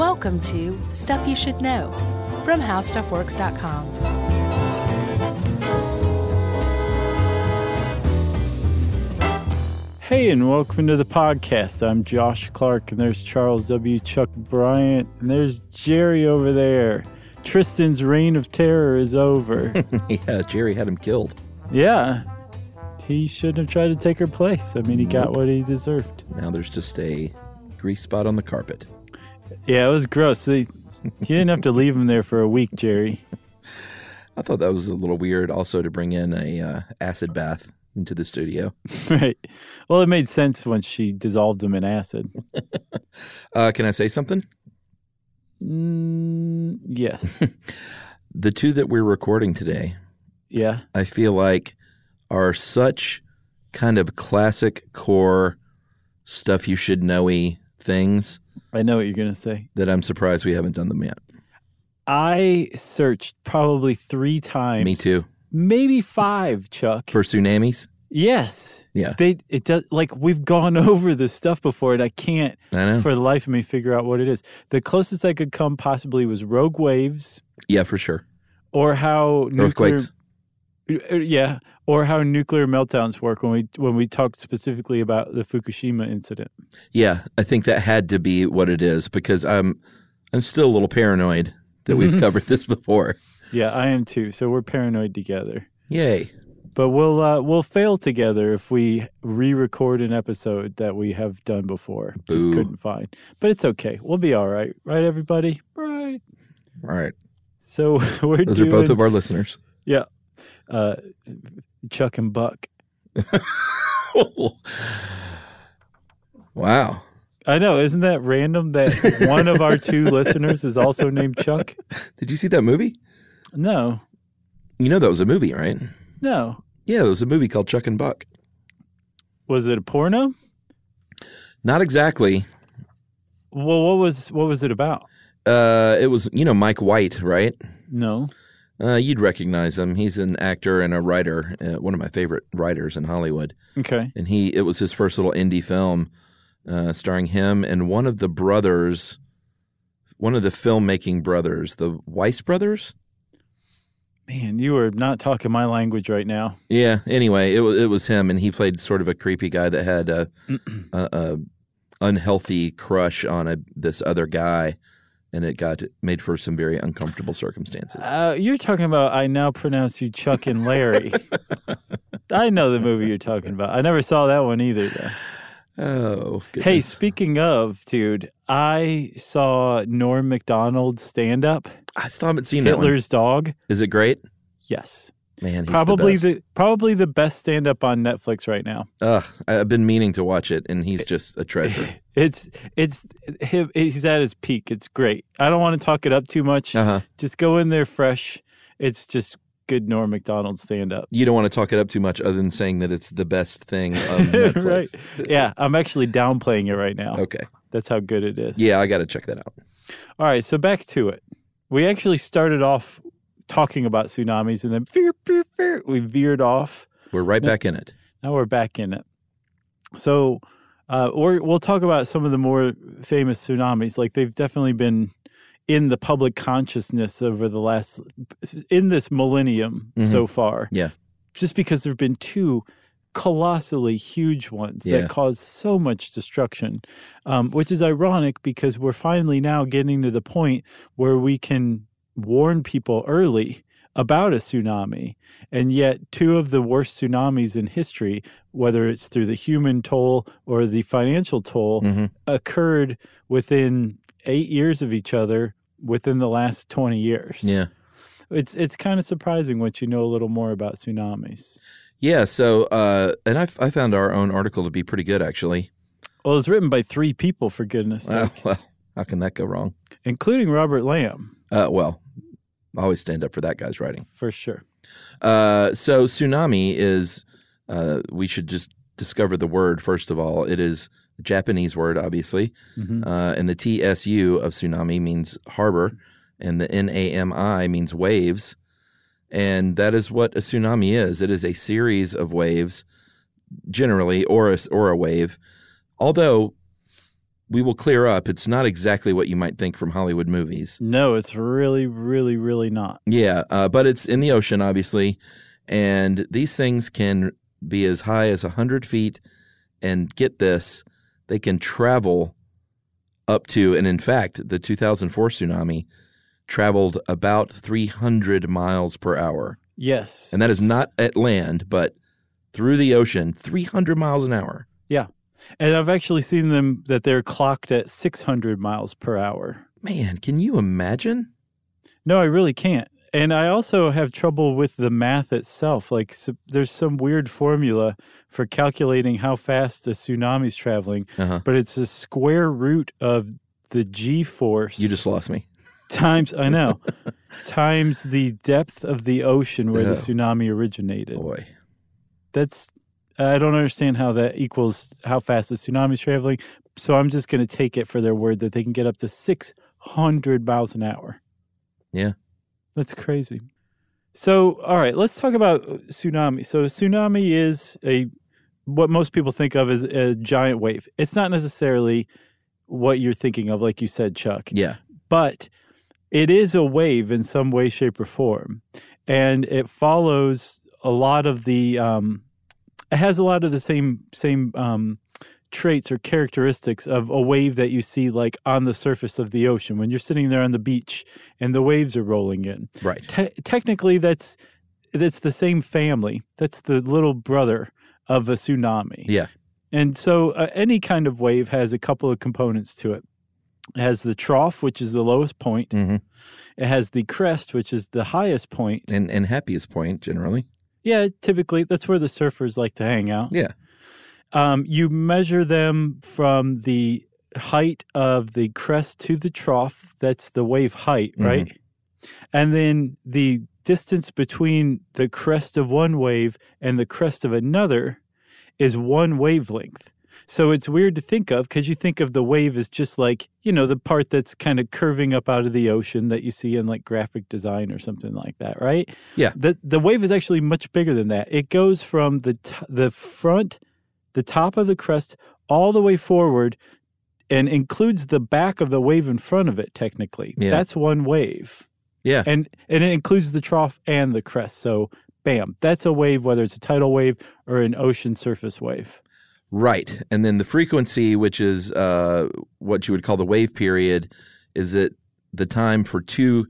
Welcome to Stuff You Should Know from HowStuffWorks.com. Hey, and welcome to the podcast. I'm Josh Clark, and there's Charles W. Chuck Bryant, and there's Jerry over there. Tristan's reign of terror is over. Yeah, Jerry had him killed. Yeah. He shouldn't have tried to take her place. I mean, he got what he deserved. Now there's just a grease spot on the carpet. Yeah, it was gross. You didn't have to leave him there for a week, Jerry. I thought that was a little weird also to bring in a acid bath into the studio. Right. Well, it made sense once she dissolved them in acid. Can I say something? Yes. The two that we're recording today, yeah, I feel like are such kind of classic core stuff you should know-y things. I know what you're going to say. That I'm surprised we haven't done them yet. I searched probably 3 times. Me too. Maybe 5, Chuck. For tsunamis? Yes. Yeah. It does. Like, we've gone over this stuff before, and I can't, for the life of me, figure out what it is. The closest I could come possibly was rogue waves. Yeah, for sure. Or how earthquakes. Yeah, or how nuclear meltdowns work when we talked specifically about the Fukushima incident. Yeah, I think that had to be what it is because I'm still a little paranoid that we've covered this before. Yeah, I am too. So we're paranoid together. Yay! But we'll fail together if we re-record an episode that we have done before. Boo. Just couldn't find. But it's okay. We'll be all right, right, everybody? Right. All right. So we're those are both of our listeners. Yeah, Chuck and Buck. Wow. I know. Isn't that random that one of our 2 listeners is also named Chuck? Did you see that movie? No. You know that was a movie, right? No. Yeah, there was a movie called Chuck and Buck. Was it a porno? Not exactly. Well, what was it about? It was, you know, Mike White, right? No. You'd recognize him. He's an actor and a writer, one of my favorite writers in Hollywood. Okay. And it was his first little indie film starring him and one of the brothers, one of the filmmaking brothers, the Weiss brothers. Man, you are not talking my language right now. Yeah. Anyway, it was him, and he played sort of a creepy guy that had a unhealthy crush on this other guy, and it got made for some very uncomfortable circumstances. You're talking about I now pronounce you Chuck and Larry. I know the movie you're talking about. I never saw that one either, though. Oh, goodness. Hey, speaking of, dude, I saw Norm MacDonald stand up. I still haven't seen that one. Hitler's Dog. Is it great? Yes. Man, he's probably the best stand up on Netflix right now. I've been meaning to watch it, and he's just a treasure. He's at his peak. It's great. I don't want to talk it up too much. Just go in there fresh. It's just good Norm MacDonald stand-up. You don't want to talk it up too much other than saying that it's the best thing on Netflix. Right. Yeah, I'm actually downplaying it right now. Okay. That's how good it is. Yeah, I got to check that out. All right, so back to it. We actually started off talking about tsunamis, and then we veered off. We're back in it. Now we're back in it. So we'll talk about some of the more famous tsunamis. Like, they've definitely been in the public consciousness over the last, in this millennium so far. Yeah. Just because there have been 2 colossally huge ones that caused so much destruction, which is ironic because we're finally now getting to the point where we can warn people early about a tsunami. And yet 2 of the worst tsunamis in history, whether it's through the human toll or the financial toll, occurred within 8 years of each other. Within the last 20 years. Yeah. It's kind of surprising what you know a little more about tsunamis. Yeah, so, and I found our own article to be pretty good, actually. Well, it was written by 3 people, for goodness sake. Well, how can that go wrong? Including Robert Lamb. Well, I always stand up for that guy's writing. For sure. So tsunami is, we should just discover the word, first of all. It is Japanese word, obviously, and the TSU of tsunami means harbor, and the NAMI means waves, and that is what a tsunami is. It is a series of waves, generally, or a wave, although we will clear up, it's not exactly what you might think from Hollywood movies. No, it's really, really, really not. Yeah, but it's in the ocean, obviously, and these things can be as high as 100 feet, and get this, they can travel up to, and in fact, the 2004 tsunami traveled about 300 miles per hour. Yes. And that is not at land, but through the ocean, 300 miles an hour. Yeah. And I've actually seen them that they're clocked at 600 miles per hour. Man, can you imagine? No, I really can't. And I also have trouble with the math itself. Like, so there's some weird formula for calculating how fast a tsunami's traveling, but it's the square root of the G-force. You just lost me. Times, I know, times the depth of the ocean where the tsunami originated. Boy. That's... I don't understand how that equals how fast the tsunami is traveling, so I'm just going to take it for their word that they can get up to 600 miles an hour. Yeah. That's crazy. So, all right, let's talk about tsunami. So a tsunami is what most people think of as a giant wave. It's not necessarily what you're thinking of, like you said, Chuck. Yeah. But it is a wave in some way, shape, or form, and it follows a lot of the... It has a lot of the same traits or characteristics of a wave that you see, like, on the surface of the ocean when you're sitting there on the beach and the waves are rolling in. Right. Technically, that's the same family. That's the little brother of a tsunami. Yeah. And so any kind of wave has a couple of components to it. It has the trough, which is the lowest point. Mm-hmm. It has the crest, which is the highest point. And happiest point, generally. Yeah, typically. That's where the surfers like to hang out. Yeah. You measure them from the height of the crest to the trough. That's the wave height, right? Mm-hmm. And then the distance between the crest of one wave and the crest of another is one wavelength. So it's weird to think of because you think of the wave as just like, you know, the part that's kind of curving up out of the ocean that you see in like graphic design or something like that, right? Yeah. The wave is actually much bigger than that. It goes from the top of the crest all the way forward and includes the back of the wave in front of it technically. Yeah. That's one wave. Yeah. And it includes the trough and the crest. So, bam, that's a wave, whether it's a tidal wave or an ocean surface wave. Right, and then the frequency, which is what you would call the wave period, is at the time for two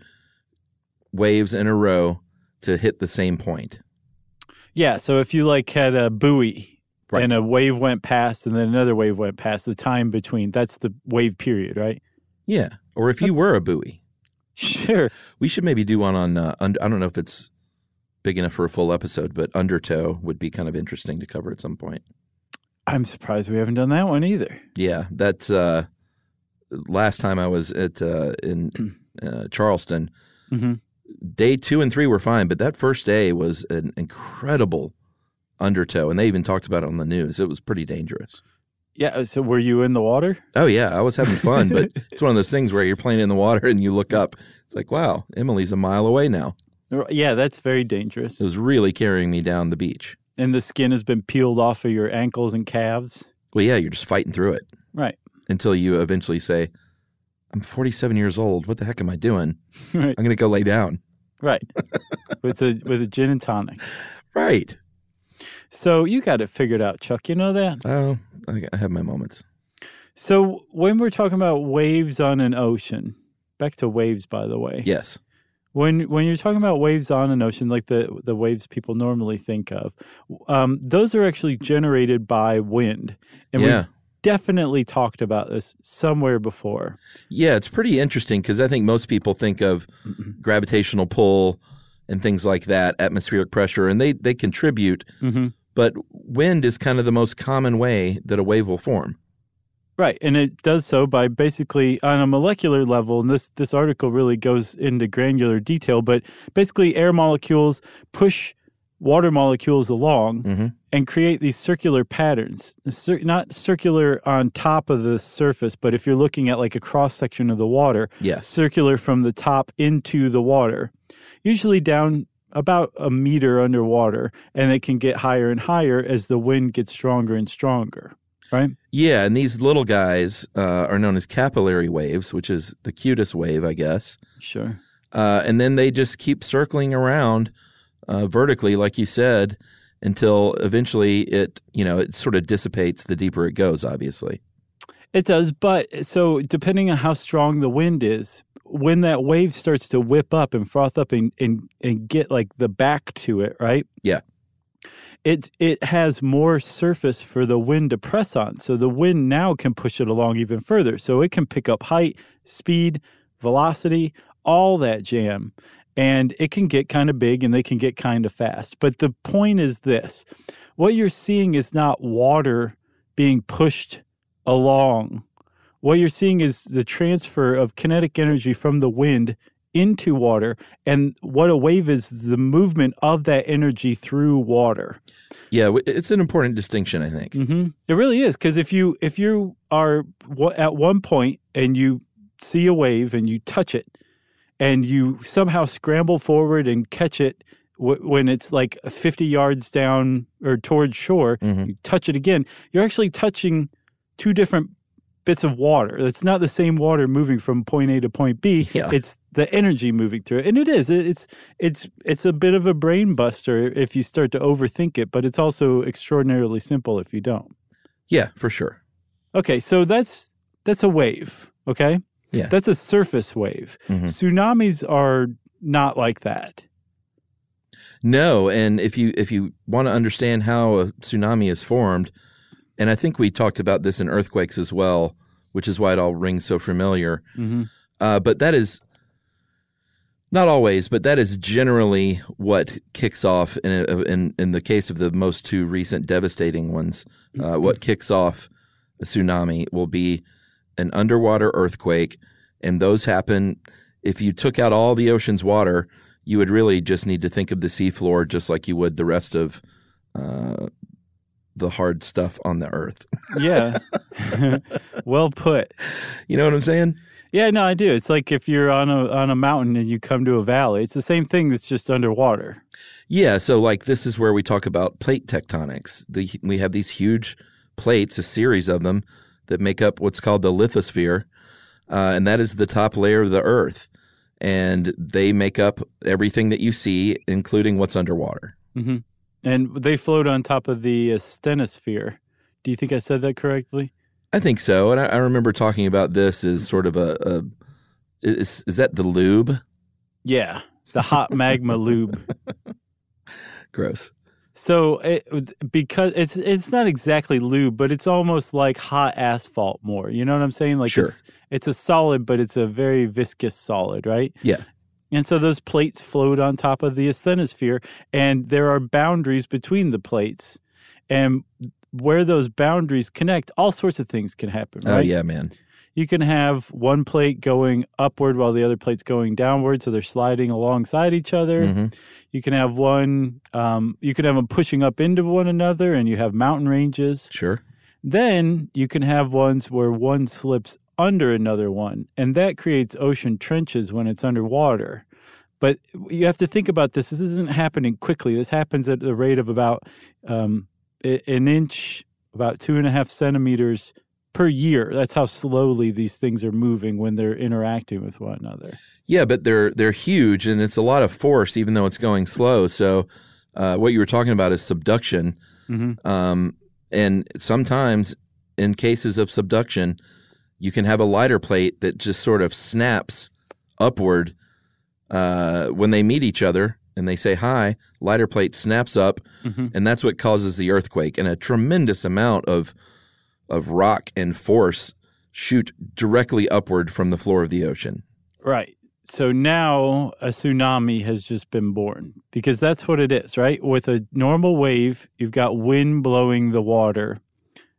waves in a row to hit the same point. Yeah, so if you like had a buoy and a wave went past and then another wave went past, the time between, that's the wave period, right? Yeah, or if you were a buoy. Sure. We should maybe do one on, I don't know if it's big enough for a full episode, but undertow would be kind of interesting to cover at some point. I'm surprised we haven't done that one either. Yeah, that's last time I was at in Charleston. Mm-hmm. Day 2 and 3 were fine, but that first day was an incredible undertow, and they even talked about it on the news. It was pretty dangerous. Yeah, so were you in the water? Oh, yeah, I was having fun, but it's one of those things where you're playing in the water and you look up. It's like, wow, Emily's a mile away now. Yeah, that's very dangerous. It was really carrying me down the beach. And the skin has been peeled off of your ankles and calves. Well, yeah, you're just fighting through it. Right. Until you eventually say, I'm 47 years old. What the heck am I doing? Right. I'm going to go lay down. Right. with a gin and tonic. Right. So you got it figured out, Chuck. You know that? Oh, I have my moments. So when we're talking about waves on an ocean, back to waves, by the way. Yes. When you're talking about waves on an ocean, like the waves people normally think of, those are actually generated by wind. And yeah. We definitely talked about this somewhere before. Yeah, it's pretty interesting because I think most people think of gravitational pull and things like that, atmospheric pressure, and they contribute. Mm-hmm. But wind is kind of the most common way that a wave will form. Right, and it does so by basically on a molecular level, and this article really goes into granular detail, but basically air molecules push water molecules along and create these circular patterns. Not circular on top of the surface, but if you're looking at like a cross-section of the water, yes. Circular from the top into the water, usually down about a meter underwater, and it can get higher and higher as the wind gets stronger and stronger. right? Yeah, and these little guys are known as capillary waves, which is the cutest wave, I guess. Sure. And then they just keep circling around vertically, like you said, until eventually it, you know, it sort of dissipates the deeper it goes, obviously. It does, but so depending on how strong the wind is, when that wave starts to whip up and froth up and get like the back to it, right? Yeah. It has more surface for the wind to press on. So the wind now can push it along even further. So it can pick up height, speed, velocity, all that jam. And it can get kind of big and they can get kind of fast. But the point is this. What you're seeing is not water being pushed along. What you're seeing is the transfer of kinetic energy from the wind into water, and what a wave is the movement of that energy through water. Yeah, it's an important distinction, I think. Mm-hmm. It really is, because if you are at one point and you see a wave and you touch it and you somehow scramble forward and catch it when it's like 50 yards down or towards shore, mm-hmm. you touch it again, you're actually touching two different bits of water. It's not the same water moving from point A to point B. Yeah. It's the energy moving through it. And it is. It's a bit of a brain buster if you start to overthink it, but it's also extraordinarily simple if you don't. Yeah, for sure. Okay, so that's a wave, okay? Yeah. That's a surface wave. Mm-hmm. Tsunamis are not like that. No, and if you want to understand how a tsunami is formed, and I think we talked about this in earthquakes as well, which is why it all rings so familiar. Mm-hmm. But that is, not always, but that is generally what kicks off, in the case of the most two recent devastating ones, mm-hmm. what kicks off a tsunami will be an underwater earthquake. And those happen, if you took out all the ocean's water, you would really just need to think of the seafloor just like you would the rest of the hard stuff on the earth. Yeah. Well put. You know what I'm saying? Yeah, no, I do. It's like if you're on a mountain and you come to a valley, it's the same thing that's just underwater. Yeah, so like this is where we talk about plate tectonics. We have these huge plates, a series of them, that make up what's called the lithosphere, and that is the top layer of the earth. And they make up everything that you see, including what's underwater. Mm-hmm. And they float on top of the asthenosphere. Do you think I said that correctly? I think so. And I remember talking about this as sort of is that the lube? Yeah, the hot magma lube. Gross. So because it's not exactly lube, but it's almost like hot asphalt more. You know what I'm saying? Like sure. It's a solid, but it's a very viscous solid, right? Yeah. And so those plates float on top of the asthenosphere, and there are boundaries between the plates. And where those boundaries connect, all sorts of things can happen, right? Oh, yeah, man. You can have one plate going upward while the other plate's going downward, so they're sliding alongside each other. Mm-hmm. You can have them pushing up into one another, and you have mountain ranges. Sure. Then you can have ones where one slips under another one, and that creates ocean trenches when it's underwater. But you have to think about this. This isn't happening quickly. This happens at the rate of about an inch, about 2.5 centimeters per year. That's how slowly these things are moving when they're interacting with one another. Yeah, but they're huge, and it's a lot of force, even though it's going slow. So what you were talking about is subduction. Mm-hmm. And sometimes in cases of subduction, you can have a lighter plate that just sort of snaps upward when they meet each other and they say hi. Lighter plate snaps up, mm-hmm. and that's what causes the earthquake. And a tremendous amount of rock and force shoot directly upward from the floor of the ocean. Right. So now a tsunami has just been born, because that's what it is, right? With a normal wave, you've got wind blowing the water,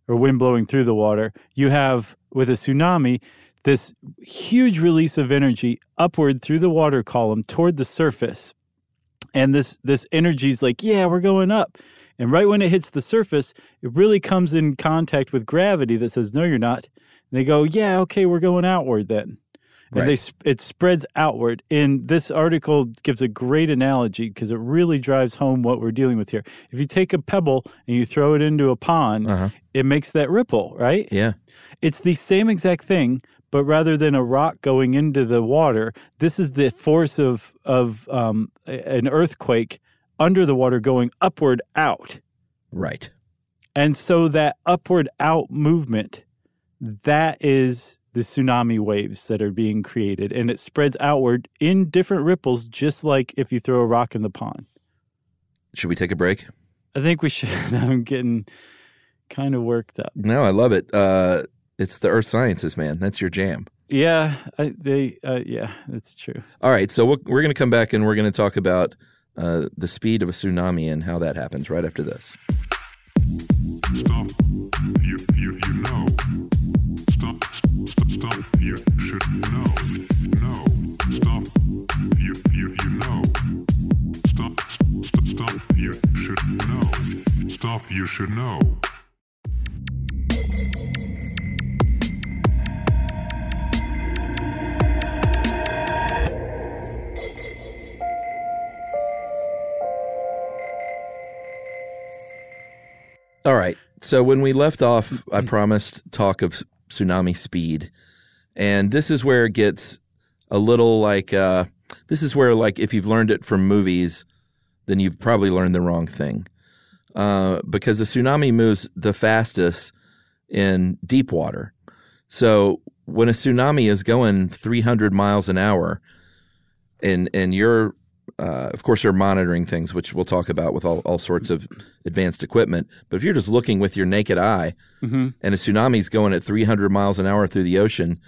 or wind blowing through the water. You have, with a tsunami, this huge release of energy upward through the water column toward the surface. And this energy is like, yeah, we're going up. And right when it hits the surface, it really comes in contact with gravity that says, no, you're not. And they go, yeah, okay, we're going outward then. and it spreads outward. And this article gives a great analogy because it really drives home what we're dealing with here. If you take a pebble and you throw it into a pond, it makes that ripple, right? Yeah. It's the same exact thing, but rather than a rock going into the water, this is the force of an earthquake under the water going upward out. Right. And so that upward out movement, that is the tsunami waves that are being created. And it spreads outward in different ripples, just like if you throw a rock in the pond. Should we take a break? I think we should. I'm getting kind of worked up. No, I love it. It's the earth sciences, man. That's your jam. Yeah, yeah, that's true. All right, so we're going to come back and we're going to talk about the speed of a tsunami and how that happens right after this. Stuff you know. Stuff you should know. No. Stuff you know. Stuff you should know. Stuff you should know. All right. So when we left off, I promised talk of tsunami speed. And this is where it gets a little like, this is where, like, if you've learned it from movies, then you've probably learned the wrong thing. Because a tsunami moves the fastest in deep water. So when a tsunami is going 300 miles an hour, and you're, of course, you're monitoring things, which we'll talk about with all sorts of advanced equipment. But if you're just looking with your naked eye and a tsunami's going at 300 miles an hour through the ocean,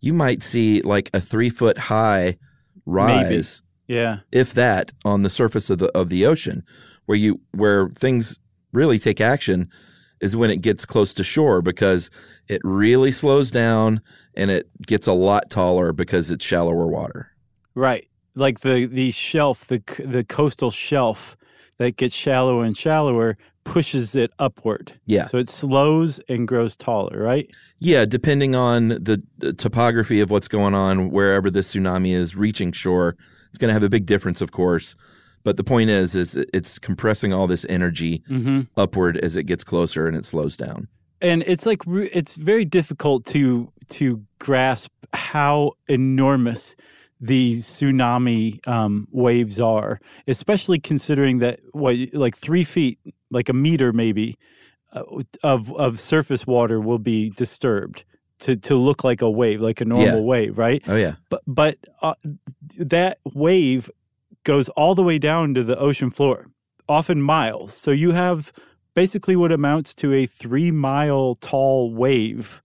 you might see like a 3-foot high rise, if that, on the surface of the ocean. Where things really take action is when it gets close to shore, because it really slows down and it gets a lot taller because it's shallower water. Right. Like the shelf, the coastal shelf that gets shallower and shallower pushes it upward. Yeah. So it slows and grows taller, right? Yeah, depending on the topography of what's going on, wherever the tsunami is reaching shore, it's going to have a big difference, of course. But the point is it's compressing all this energy upward as it gets closer and it slows down. And it's like it's very difficult to grasp how enormous these tsunami waves are, especially considering that, like 3 feet, like a meter maybe, of surface water will be disturbed to look like a wave, like a normal wave, right? Oh, yeah. But that wave goes all the way down to the ocean floor, often miles. So you have basically what amounts to a 3-mile-tall wave.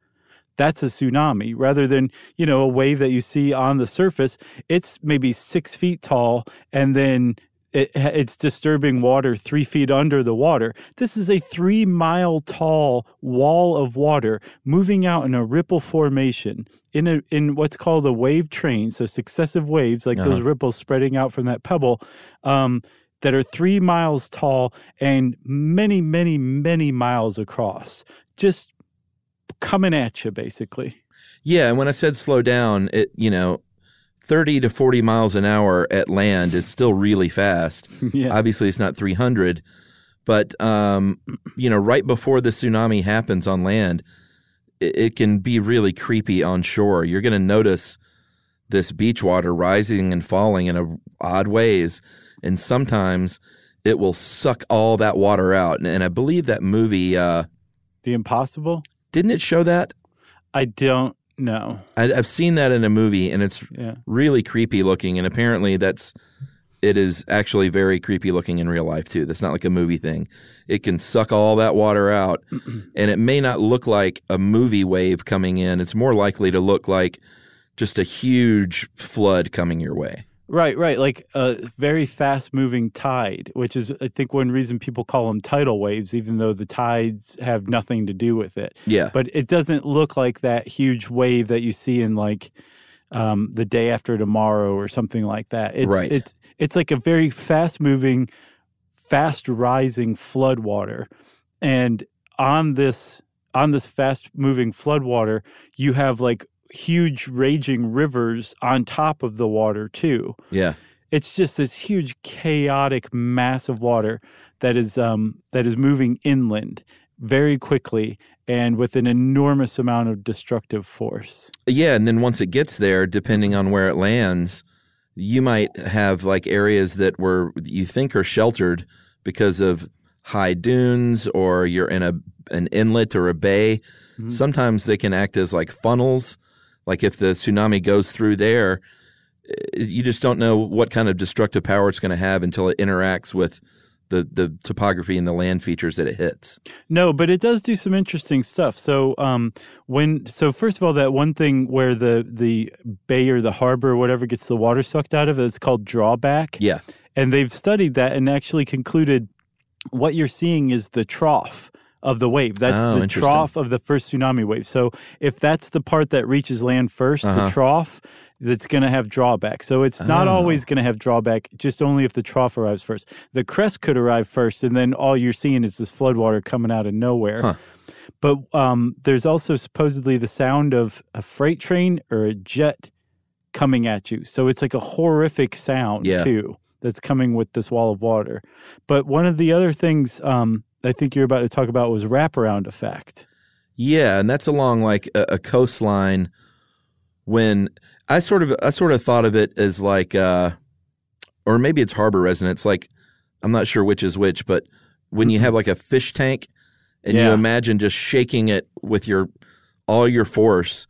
That's a tsunami. Rather than, you know, a wave that you see on the surface, it's maybe 6 feet tall, and then it's disturbing water 3 feet under the water. This is a 3-mile-tall wall of water moving out in a ripple formation in what's called a wave train, so successive waves, like those ripples spreading out from that pebble, that are 3 miles tall and many, many, many miles across. Just coming at you, basically. Yeah, and when I said slow down, 30 to 40 miles an hour at land is still really fast. Yeah. Obviously, it's not 300, but, right before the tsunami happens on land, it can be really creepy on shore. You're going to notice this beach water rising and falling in odd ways, and sometimes it will suck all that water out. And I believe that movie... The Impossible? Didn't it show that? I don't know. I've seen that in a movie, and it's really creepy looking. And apparently, it is actually very creepy looking in real life too. That's not like a movie thing. It can suck all that water out, and it may not look like a movie wave coming in. It's more likely to look like just a huge flood coming your way. Right, like a very fast-moving tide, which is, I think, one reason people call them tidal waves, even though the tides have nothing to do with it. Yeah. But it doesn't look like that huge wave that you see in, like, The Day After Tomorrow or something like that. It's like a very fast-moving, fast-rising floodwater. And on this fast-moving floodwater, you have, like, huge raging rivers on top of the water too. Yeah. It's just this huge chaotic mass of water that is moving inland very quickly and with an enormous amount of destructive force. Yeah, and then once it gets there, depending on where it lands, you might have like areas that were you think are sheltered because of high dunes, or you're in an inlet or a bay. Mm-hmm. Sometimes they can act as like funnels. Like if the tsunami goes through there, you just don't know what kind of destructive power it's going to have until it interacts with the topography and the land features that it hits. No, but it does do some interesting stuff. So so first of all, that one thing where the bay or the harbor or whatever gets the water sucked out of it, it's called drawback. Yeah. And they've studied that and actually concluded what you're seeing is the trough of the wave. That's the trough of the first tsunami wave. So if that's the part that reaches land first, the trough, that's going to have drawback. So it's not always going to have drawback, just only if the trough arrives first. The crest could arrive first, and then all you're seeing is this floodwater coming out of nowhere. Huh. But there's also supposedly the sound of a freight train or a jet coming at you. So it's like a horrific sound, too, that's coming with this wall of water. But one of the other things I think you're about to talk about was wraparound effect. Yeah, and that's along like a coastline when I sort of thought of it as like, or maybe it's harbor resonance. Like, I'm not sure which is which, but when you have like a fish tank and you imagine just shaking it with all your force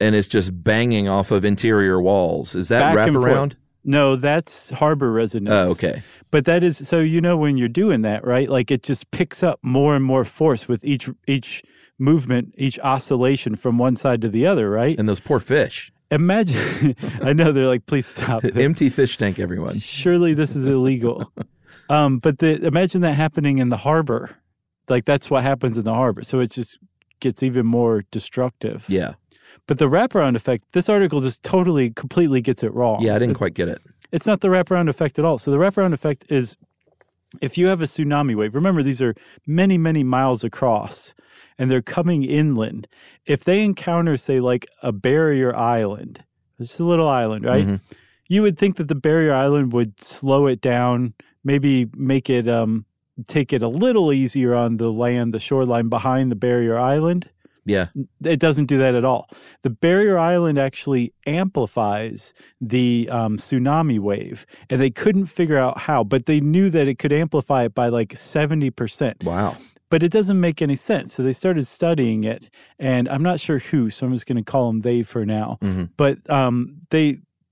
and it's just banging off of interior walls. Is that wraparound? No, that's harbor resonance. Oh, okay. But that is, so you know when you're doing that, right? Like it just picks up more and more force with each movement, each oscillation from one side to the other, right? And those poor fish. Imagine, I know they're like, please stop this. Empty fish tank, everyone. Surely this is illegal. But imagine that happening in the harbor. Like that's what happens in the harbor. So it just gets even more destructive. Yeah. But the wraparound effect, this article just totally, completely gets it wrong. Yeah, I didn't quite get it. It's not the wraparound effect at all. So the wraparound effect is if you have a tsunami wave, remember these are many, many miles across, and they're coming inland. If they encounter, say, like a barrier island, just a little island, right? Mm-hmm. You would think that the barrier island would slow it down, maybe make it, take it a little easier on the land, the shoreline behind the barrier island. Yeah. It doesn't do that at all. The barrier island actually amplifies the tsunami wave, and they couldn't figure out how, but they knew that it could amplify it by like 70%. Wow. But it doesn't make any sense. So they started studying it, and I'm not sure who, so I'm just going to call them they for now. Mm-hmm. But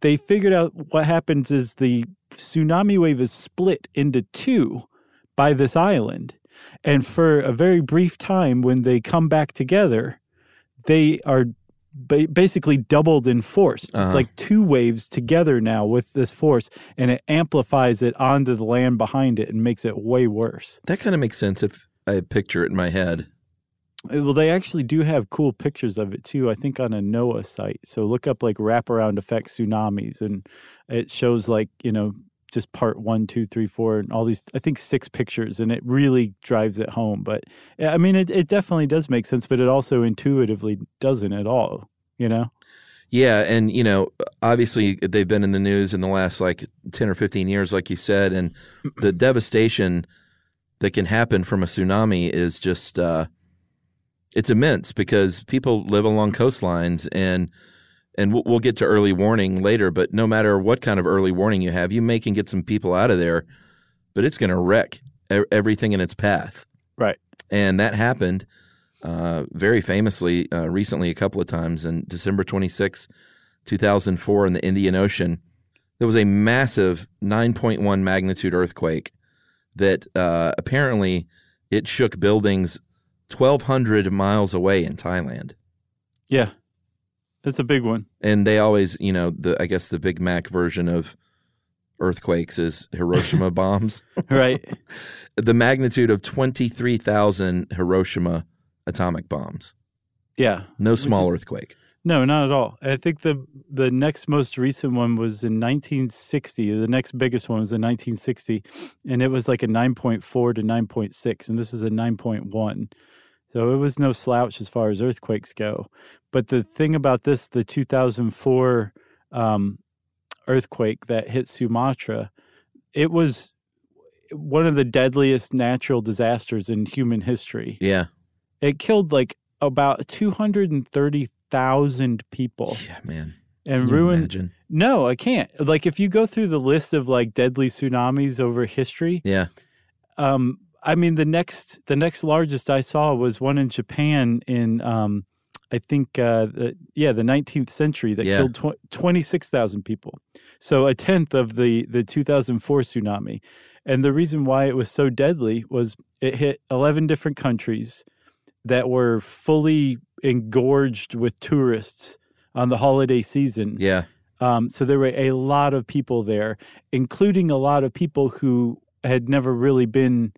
they figured out what happens is the tsunami wave is split into two by this island. And for a very brief time, when they come back together, they are basically doubled in force. It's like two waves together now with this force, and it amplifies it onto the land behind it and makes it way worse. That kind of makes sense if I picture it in my head. Well, they actually do have cool pictures of it, too, I think on a NOAA site. So look up, like, wraparound effect tsunamis, and it shows, like, you know, just part 1, 2, 3, 4, and all these, I think 6 pictures, and it really drives it home. But I mean, it definitely does make sense, but it also intuitively doesn't at all, you know? Yeah. And, you know, obviously they've been in the news in the last like 10 or 15 years, like you said, and the devastation that can happen from a tsunami is just, it's immense because people live along coastlines, and we'll get to early warning later, but no matter what kind of early warning you have, you may can get some people out of there, but it's going to wreck everything in its path. Right. And that happened very famously recently a couple of times. In December 26, 2004 in the Indian Ocean, there was a massive 9.1 magnitude earthquake that apparently it shook buildings 1,200 miles away in Thailand. Yeah. It's a big one. And they always, you know, I guess the Big Mac version of earthquakes is Hiroshima bombs. Right. The magnitude of 23,000 Hiroshima atomic bombs. Yeah. No small earthquake. No, not at all. I think the next most recent one was in 1960. The next biggest one was in 1960. And it was like a 9.4 to 9.6. And this is a 9.1. So it was no slouch as far as earthquakes go. But the thing about this, the 2004 earthquake that hit Sumatra, it was one of the deadliest natural disasters in human history. Yeah. It killed like about 230,000 people. Yeah, man. And ruined. No, I can't. Like, if you go through the list of like deadly tsunamis over history. Yeah. I mean, the next largest I saw was one in Japan in, I think, the 19th century that killed 26,000 people. So a tenth of the 2004 tsunami. And the reason why it was so deadly was it hit 11 different countries that were fully engorged with tourists on the holiday season. Yeah. So there were a lot of people there, including a lot of people who had never really been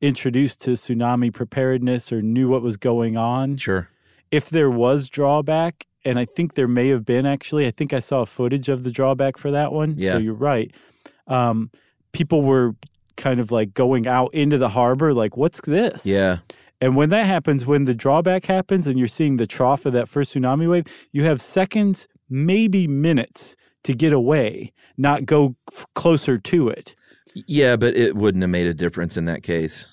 introduced to tsunami preparedness or knew what was going on. Sure. If there was drawback, and I think there may have been actually, I think I saw footage of the drawback for that one. Yeah. So you're right. People were kind of like going out into the harbor like, what's this? Yeah. And when that happens, when the drawback happens and you're seeing the trough of that first tsunami wave, you have seconds, maybe minutes to get away, not go closer to it. Yeah, but it wouldn't have made a difference in that case.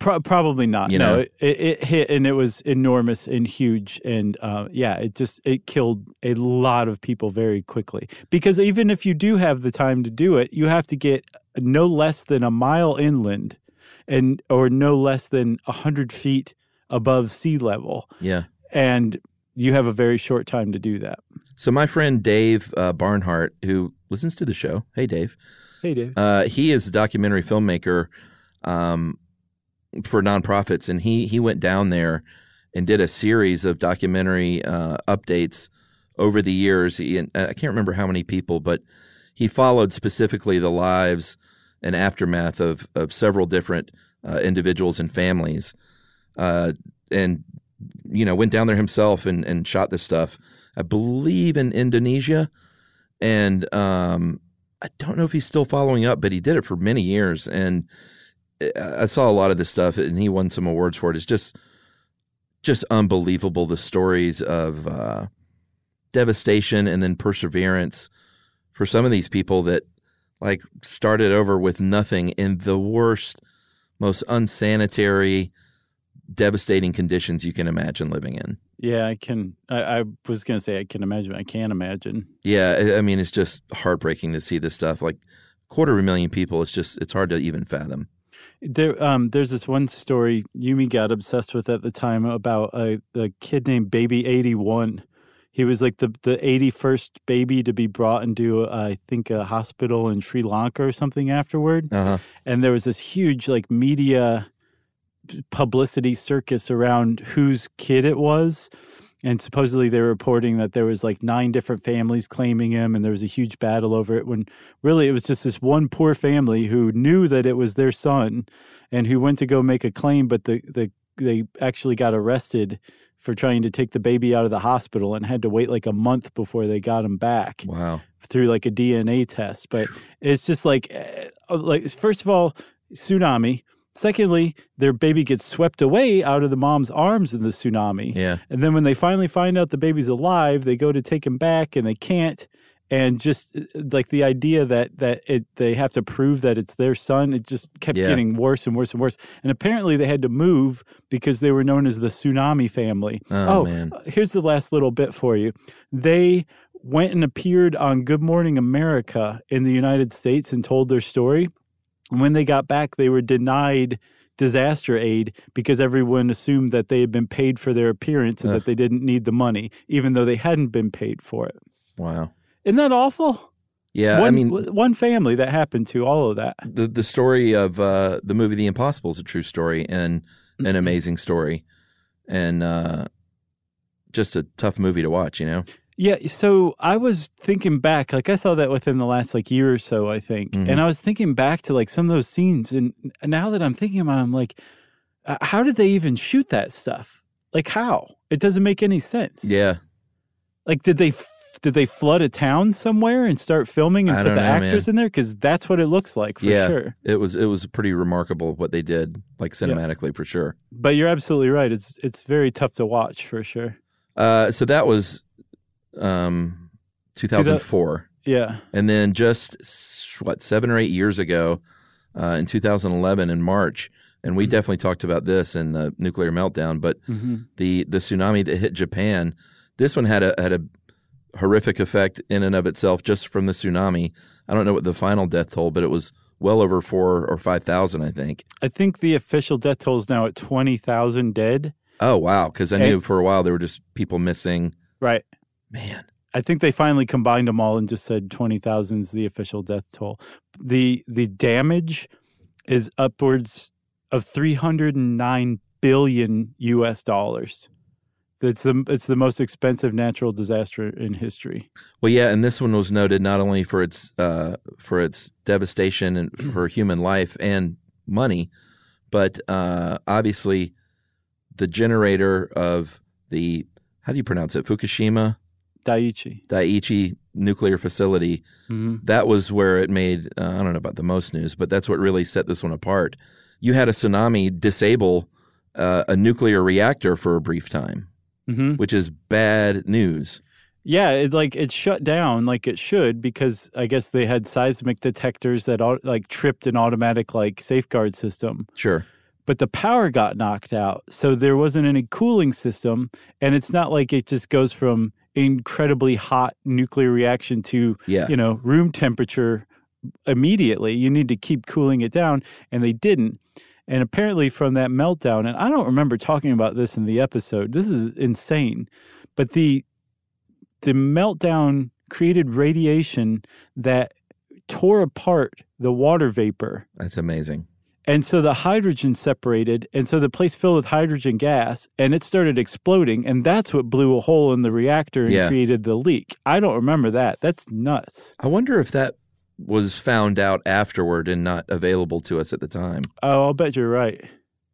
Probably not. You know? No, it hit, and it was enormous and huge, and it killed a lot of people very quickly. Because even if you do have the time to do it, you have to get no less than a mile inland, and or no less than 100 feet above sea level. Yeah, and you have a very short time to do that. So my friend Dave Barnhart, who listens to the show, hey Dave, he is a documentary filmmaker. For nonprofits, and he went down there and did a series of documentary updates over the years. And I can't remember how many people, but he followed specifically the lives and aftermath of several different individuals and families, and went down there himself and shot this stuff. I believe in Indonesia, and I don't know if he's still following up, but he did it for many years. And I saw a lot of this stuff, and he won some awards for it. It's just unbelievable, the stories of devastation and then perseverance for some of these people that, like, started over with nothing in the worst, most unsanitary, devastating conditions you can imagine living in. Yeah, I can. I was going to say I can imagine, but I can't imagine. Yeah, I mean, it's just heartbreaking to see this stuff. Like, 250,000 people, it's hard to even fathom. There's this one story Yumi got obsessed with at the time about a kid named Baby 81. He was like the 81st baby to be brought into, I think, a hospital in Sri Lanka or something afterward. Uh-huh. And there was this huge like media publicity circus around whose kid it was. And supposedly they were reporting that there was like 9 different families claiming him, and there was a huge battle over it, when really it was just this one poor family who knew that it was their son and who went to go make a claim, but they actually got arrested for trying to take the baby out of the hospital and had to wait like a month before they got him back. Wow. Through like a DNA test. But it's just like first of all, tsunami. Secondly, their baby gets swept away out of the mom's arms in the tsunami. Yeah. And then when they finally find out the baby's alive, they go to take him back and they can't. And just like the idea that they have to prove that it's their son, it just kept getting worse and worse and worse. And apparently they had to move because they were known as the tsunami family. Oh, man. Here's the last little bit for you. They went and appeared on Good Morning America in the United States and told their story. And when they got back, they were denied disaster aid because everyone assumed that they had been paid for their appearance and that they didn't need the money, even though they hadn't been paid for it. Wow. Isn't that awful? Yeah, one family that happened to, all of that. The story of the movie The Impossible is a true story and an amazing story, and just a tough movie to watch, Yeah, so I was thinking back, like I saw that within the last like year or so, I think. Mm-hmm. And I was thinking back to like some of those scenes, and now that I'm thinking about it, I'm like, how did they even shoot that stuff? Like, how? It doesn't make any sense. Yeah. Like, did they did they flood a town somewhere and start filming and put the actors in there? Because that's what it looks like for sure. It was pretty remarkable what they did, like cinematically for sure. But you're absolutely right. It's very tough to watch for sure. So that was 2004. Yeah. And then just, 7 or 8 years ago, in 2011 in March, and we definitely talked about this in the nuclear meltdown, but the tsunami that hit Japan, this one had a horrific effect in and of itself just from the tsunami. I don't know what the final death toll, but it was well over 4,000 or 5,000, I think. I think the official death toll is now at 20,000 dead. Oh, wow, because I knew for a while there were just people missing. Right. Man. I think they finally combined them all and just said 20,000 is the official death toll. The damage is upwards of $309 billion. It's the most expensive natural disaster in history. Well, yeah, and this one was noted not only for its devastation and for human life and money, but obviously the generator of the, how do you pronounce it, Fukushima? Daiichi nuclear facility. That was where it made, I don't know about the most news, but that's what really set this one apart. You had a tsunami disable a nuclear reactor for a brief time, which is bad news. Yeah, it shut down like it should, because I guess they had seismic detectors that tripped an automatic safeguard system. Sure. But the power got knocked out, so there wasn't any cooling system, and it's not like it just goes from incredibly hot nuclear reaction to, room temperature immediately. You need to keep cooling it down, and they didn't. And apparently from that meltdown, and I don't remember talking about this in the episode. This is insane. But the meltdown created radiation that tore apart the water vapor. That's amazing. And so the hydrogen separated, and so the place filled with hydrogen gas, and it started exploding, and that's what blew a hole in the reactor and created the leak. I don't remember that. That's nuts. I wonder if that was found out afterward and not available to us at the time. Oh, I'll bet you're right.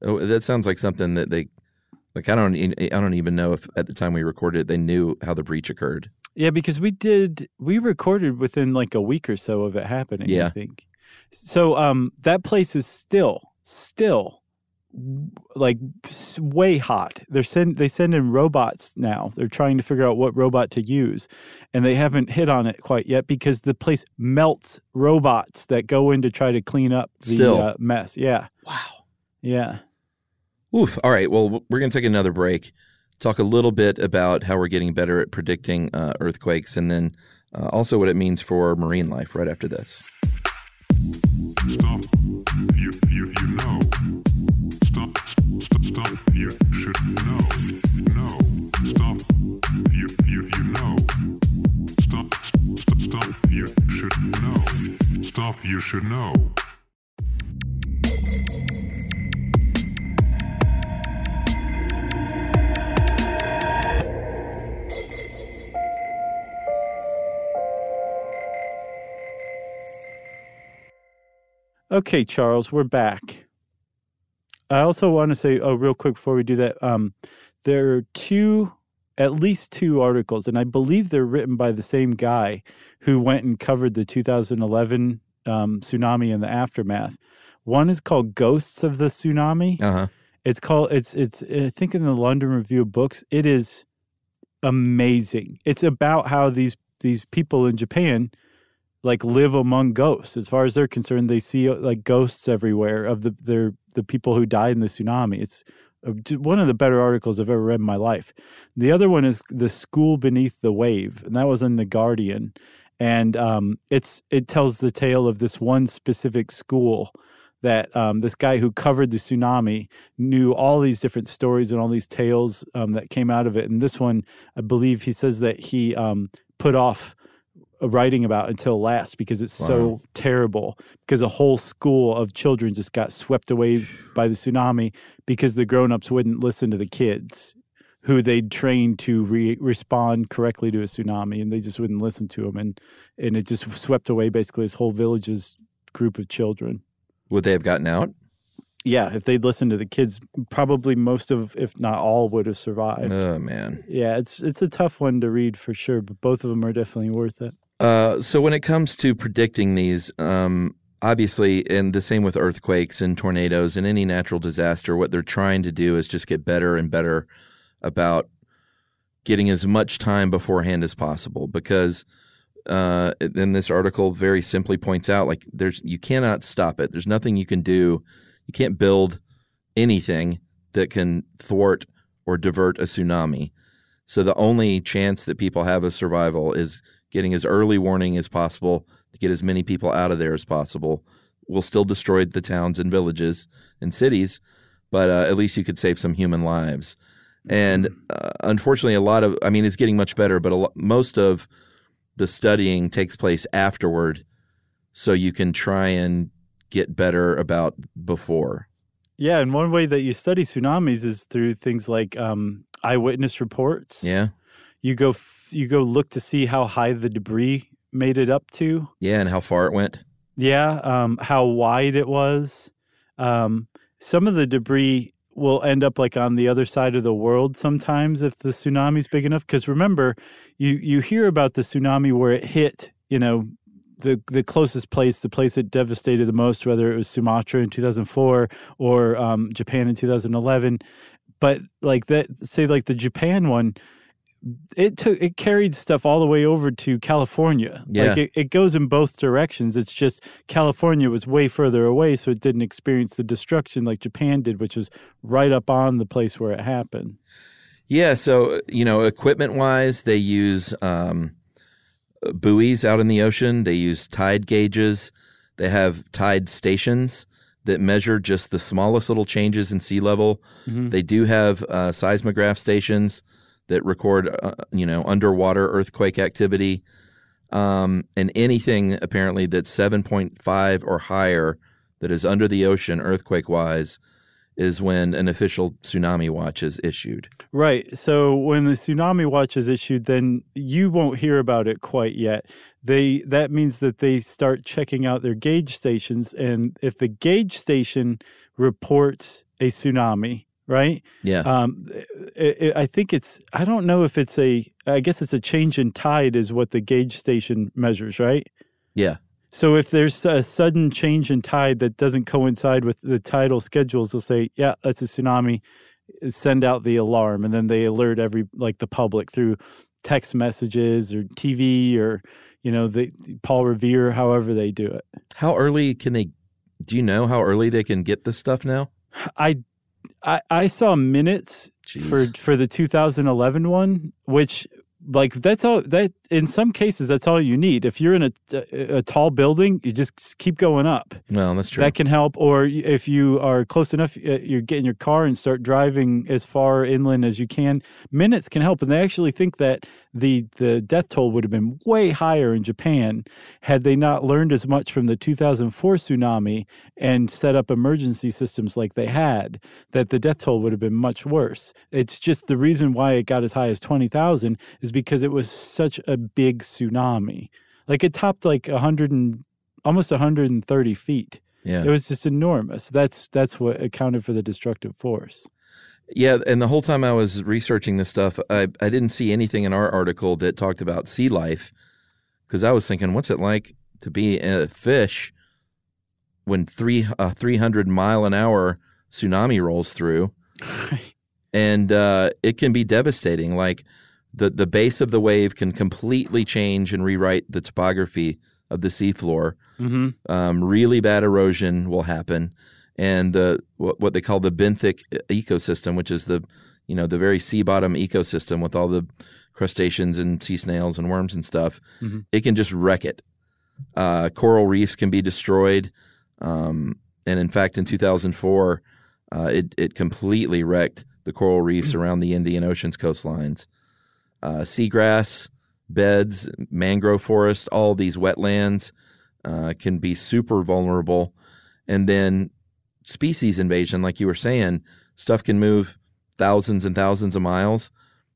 Oh, that sounds like something that they – I don't even know if at the time we recorded it they knew how the breach occurred. Yeah, because we recorded within a week or so of it happening, I think. So that place is still way hot. They send in robots now. They're trying to figure out what robot to use, and they haven't hit on it quite yet because the place melts robots that go in to try to clean up the mess. Yeah. Wow. Yeah. Oof. All right. Well, we're going to take another break, talk a little bit about how we're getting better at predicting earthquakes, and then also what it means for marine life right after this. Stuff you know. Stuff you should know. Stuff you know. Stuff you should know. Stuff you should know. Okay, Charles, we're back. I also want to say, real quick before we do that, there are at least two articles, and I believe they're written by the same guy who went and covered the 2011 tsunami and the aftermath. One is called "Ghosts of the Tsunami." It's called it's I think in the London Review of Books. It is amazing. It's about how these people in Japan live among ghosts. As far as they're concerned, they see ghosts everywhere of the people who died in the tsunami. It's one of the better articles I've ever read in my life. The other one is The School Beneath the Wave, and that was in The Guardian. And it tells the tale of this one specific school that this guy who covered the tsunami knew all these different stories and all these tales that came out of it. And this one, I believe he says that he put off writing about until last because it's so terrible, because a whole school of children just got swept away by the tsunami because the grown-ups wouldn't listen to the kids who they'd trained to respond correctly to a tsunami, and they just wouldn't listen to them, and it just swept away basically this whole village's group of children. Would they have gotten out? Yeah, if they'd listened to the kids, probably most of, if not all, would have survived. Oh, man. Yeah, it's a tough one to read for sure, but both of them are definitely worth it. So when it comes to predicting these, obviously, and the same with earthquakes and tornadoes and any natural disaster, what they're trying to do is just get better and better about getting as much time beforehand as possible, because then this article very simply points out, like, you cannot stop it. There's nothing you can do. You can't build anything that can thwart or divert a tsunami. So the only chance that people have of survival is getting as early warning as possible to get as many people out of there as possible. We'll still destroy the towns and villages and cities, but at least you could save some human lives. And unfortunately, a lot of – I mean, it's getting much better, but most of the studying takes place afterward, so you can try and – get better about before. Yeah, and one way that you study tsunamis is through things like eyewitness reports. Yeah. You go look to see how high the debris made it up to. Yeah, and how far it went. Yeah, how wide it was. Some of the debris will end up like on the other side of the world sometimes if the tsunami's big enough. Because remember, you hear about the tsunami where it hit, you know, the closest place, the place that devastated the most, whether it was Sumatra in 2004 or Japan in 2011. But like that, say like the Japan one, it carried stuff all the way over to California. Yeah. Like it goes in both directions. It's just California was way further away, so it didn't experience the destruction like Japan did, which is right up on the place where it happened. Yeah, so, you know, equipment-wise, they use buoys out in the ocean. They use tide gauges. They have tide stations that measure just the smallest little changes in sea level. Mm-hmm. They do have seismograph stations that record, you know, underwater earthquake activity. And anything apparently that's 7.5 or higher that is under the ocean earthquake-wise is when an official tsunami watch is issued. Right. So when the tsunami watch is issued, then you won't hear about it quite yet. That means that they start checking out their gauge stations, and if the gauge station reports a tsunami, right? Yeah. I think it's – I don't know if it's a – I guess it's a change in tide is what the gauge station measures, right? Yeah. So if there's a sudden change in tide that doesn't coincide with the tidal schedules, they'll say, yeah, that's a tsunami, send out the alarm. And then they alert the public through text messages or TV or, you know, Paul Revere, however they do it. How early can they, do you know how early they can get this stuff now? I saw minutes. Jeez. for the 2011 one, which... Like that's all that in some cases that's all you need. If you're in a tall building, you just keep going up. Well, that's true. That can help. Or if you are close enough, you get in your car and start driving as far inland as you can. Minutes can help, and they actually think that the death toll would have been way higher in Japan had they not learned as much from the 2004 tsunami and set up emergency systems like they had, that the death toll would have been much worse. It's just the reason why it got as high as 20,000 is because it was such a big tsunami. Like it topped like 100 and almost 130 feet. Yeah. It was just enormous. That's what accounted for the destructive force. Yeah, and the whole time I was researching this stuff, I didn't see anything in our article that talked about sea life, because I was thinking, what's it like to be a fish when 300-mile-an-hour tsunami rolls through? And it can be devastating. Like the base of the wave can completely change and rewrite the topography of the seafloor. Mm-hmm. Really bad erosion will happen. And what they call the benthic ecosystem, which is the very sea bottom ecosystem with all the crustaceans and sea snails and worms and stuff, mm-hmm. It can just wreck it. Coral reefs can be destroyed, and in fact, in 2004, it completely wrecked the coral reefs around the Indian Ocean's coastlines. Seagrass beds, mangrove forest, all these wetlands can be super vulnerable, and then species invasion, like you were saying, stuff can move thousands and thousands of miles.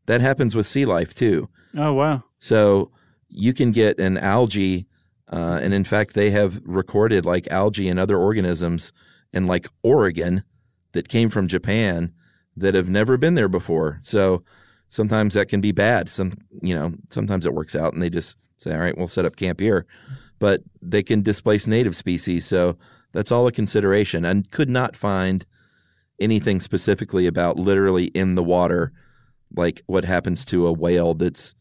That happens with sea life too. Oh, wow. So you can get an algae, and in fact, they have recorded like algae and other organisms and like Oregon that came from Japan that have never been there before. So sometimes that can be bad. Sometimes it works out and they just say, all right, we'll set up camp here. But they can displace native species. So that's all a consideration. And could not find anything specifically about literally in the water, like what happens to a whale that's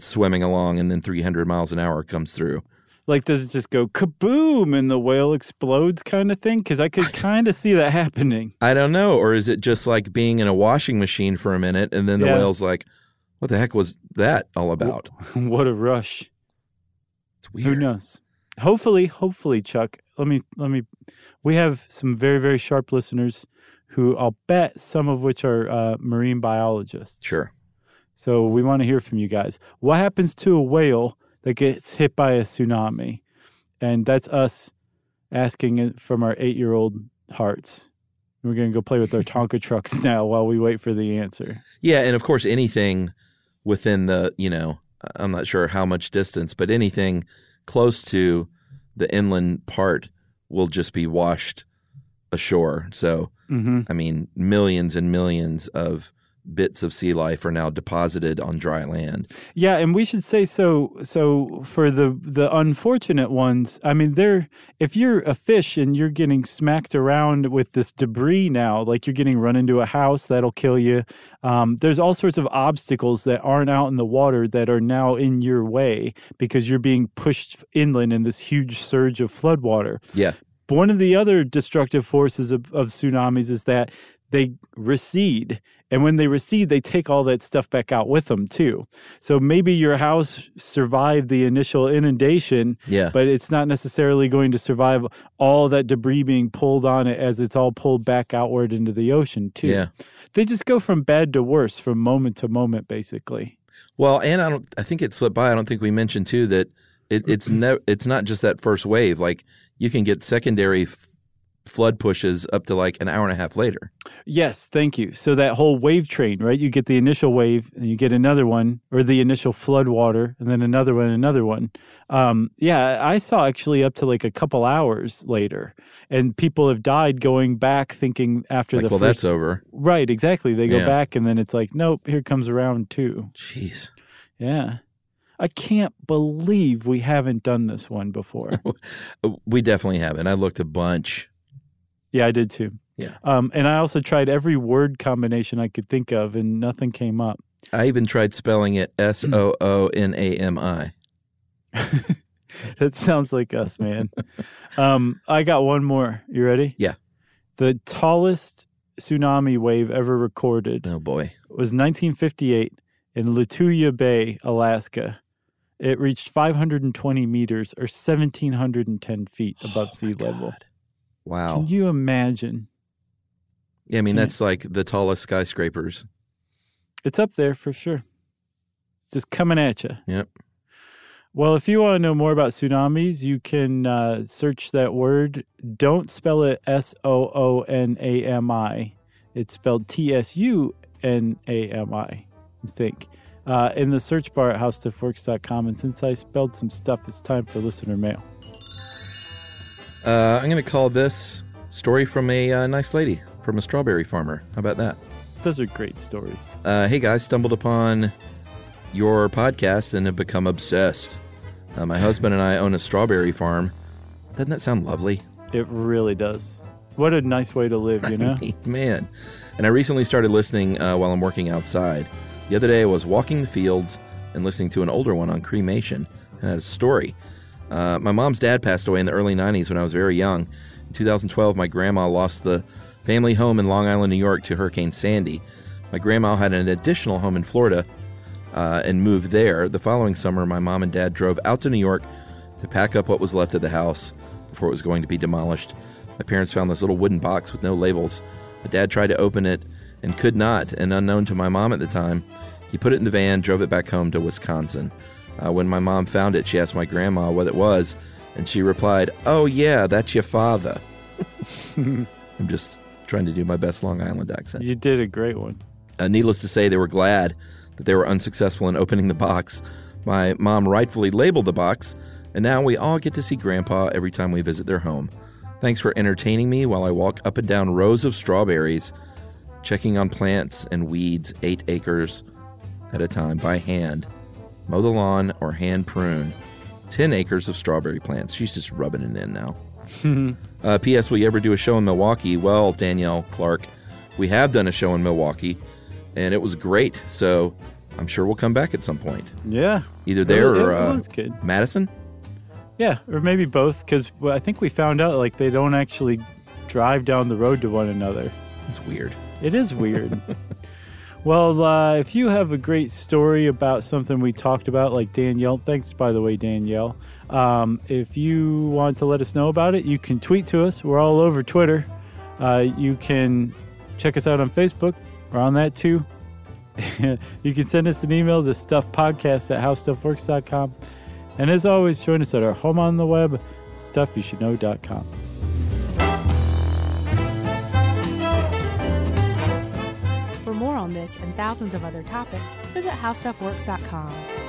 swimming along and then 300 miles an hour comes through. Like, does it just go kaboom and the whale explodes kind of thing? Because I could kind of see that happening. I don't know. Or is it just like being in a washing machine for a minute and then the whale's like, what the heck was that all about? What a rush. It's weird. Who knows? Hopefully, Chuck, let me. We have some very, very sharp listeners who I'll bet some of which are marine biologists. Sure. So we want to hear from you guys. What happens to a whale that gets hit by a tsunami? And that's us asking it from our 8-year-old hearts. We're going to go play with our Tonka trucks now while we wait for the answer. Yeah, and of course anything within the, I'm not sure how much distance, but anything close to the inland part will just be washed ashore. So, millions and millions of bits of sea life are now deposited on dry land. Yeah, and we should say so for the unfortunate ones, if you're a fish and you're getting smacked around with this debris now, like you're getting run into a house, that'll kill you. There's all sorts of obstacles that aren't out in the water that are now in your way because you're being pushed inland in this huge surge of floodwater. Yeah. But one of the other destructive forces of tsunamis is that they recede. And when they recede, they take all that stuff back out with them, too. So maybe your house survived the initial inundation, but it's not necessarily going to survive all that debris being pulled on it as it's all pulled back outward into the ocean, too. Yeah. They just go from bad to worse from moment to moment, basically. Well, and I think it slipped by. I don't think we mentioned, too, that it's not just that first wave. Like, you can get secondary flood pushes up to like an hour and a half later. Yes, thank you. So that whole wave train, right? You get the initial wave and you get another one, or the initial flood water, and then another one, another one. I saw actually up to like a couple hours later, and people have died going back thinking after the first. Well, that's over. Right, exactly. They go back and then it's like, nope, here comes round two. Jeez. Yeah. I can't believe we haven't done this one before. We definitely haven't. I looked a bunch. Yeah, I did too. Yeah. And I also tried every word combination I could think of, and nothing came up. I even tried spelling it SOONAMI. That sounds like us, man. I got one more. You ready? Yeah. The tallest tsunami wave ever recorded. Oh, boy. Was 1958 in Lituya Bay, Alaska. It reached 520 meters or 1,710 feet above sea level. God. Wow. Can you imagine? Yeah, that's like the tallest skyscrapers. It's up there for sure. Just coming at you. Yep. Well, if you want to know more about tsunamis, you can search that word. Don't spell it SOONAMI. It's spelled TSUNAMI, I think. In the search bar at HowStuffWorks.com. And since I spelled some stuff, it's time for listener mail. I'm going to call this story from a nice lady, from a strawberry farmer. How about that? Those are great stories. Hey, guys, stumbled upon your podcast and have become obsessed. My husband and I own a strawberry farm. Doesn't that sound lovely? It really does. What a nice way to live, Man. And I recently started listening while I'm working outside. The other day I was walking the fields and listening to an older one on cremation, and I had a story. My mom's dad passed away in the early 90s when I was very young. In 2012, my grandma lost the family home in Long Island, New York to Hurricane Sandy. My grandma had an additional home in Florida and moved there. The following summer, my mom and dad drove out to New York to pack up what was left of the house before it was going to be demolished. My parents found this little wooden box with no labels. My dad tried to open it and could not, and unknown to my mom at the time, he put it in the van, drove it back home to Wisconsin. When my mom found it, she asked my grandma what it was, and she replied, "Oh, yeah, that's your father." I'm just trying to do my best Long Island accent. You did a great one. Needless to say, they were glad that they were unsuccessful in opening the box. My mom rightfully labeled the box, and now we all get to see Grandpa every time we visit their home. Thanks for entertaining me while I walk up and down rows of strawberries, checking on plants and weeds 8 acres at a time by hand. Mow the lawn or hand prune. 10 acres of strawberry plants. She's just rubbing it in now. P.S. Will you ever do a show in Milwaukee? Well, Danielle Clark, we have done a show in Milwaukee, and it was great, so I'm sure we'll come back at some point. Yeah. Either there or Madison? Yeah, or maybe both, because I think we found out like they don't actually drive down the road to one another. It's weird. It is weird. Well, if you have a great story about something we talked about, like Danielle, thanks, by the way, Danielle. If you want to let us know about it, you can tweet to us. We're all over Twitter. You can check us out on Facebook. We're on that, too. You can send us an email to stuffpodcast@howstuffworks.com. And as always, join us at our home on the web, stuffyoushouldknow.com. For more on this and thousands of other topics, visit HowStuffWorks.com.